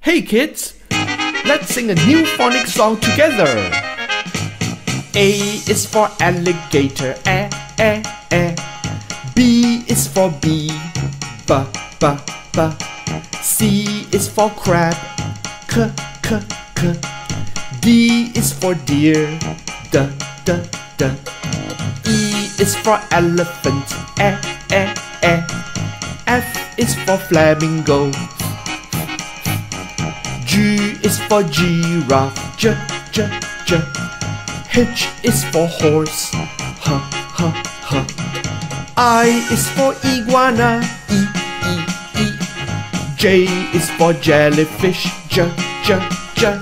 Hey kids, let's sing a new phonics song together. A is for alligator, eh, eh, eh. B is for bee, ba, ba, ba. C is for crab, k, k, k. D is for deer, da, da, da. E is for elephant, eh, eh, eh. F is for flamingo. G is for giraffe, j, j, j. H is for horse, h, h, h. I is for iguana, e, e, e. J is for jellyfish, j, j, j.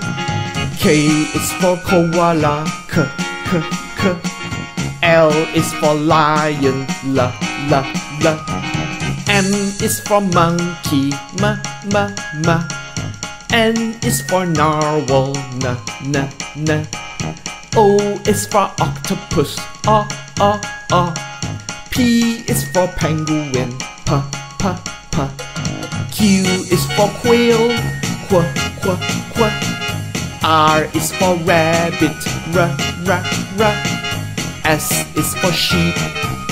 K is for koala, k, k, k. L is for lion, la, la, la. M is for monkey, ma, ma, ma. N is for narwhal, na, na, na. O is for octopus, ah, ah, ah. P is for penguin, pa, pa, pa. Q is for quail, qua, qua, qua. R is for rabbit, ra, ra, ra. S is for sheep,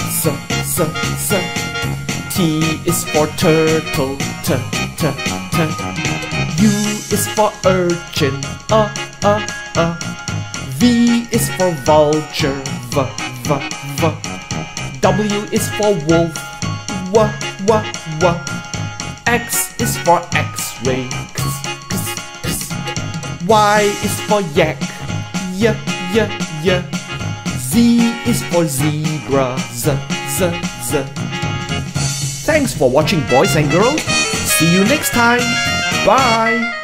s, s, s. T is for turtle, t, t, t. U is for urchin, V is for vulture, v, v, v. W is for wolf, w, w, w. X is for x-ray, x, x, x. Y is for yak, y, y, y. Z is for zebra, z, z, z. Thanks for watching, boys and girls. See you next time. Bye!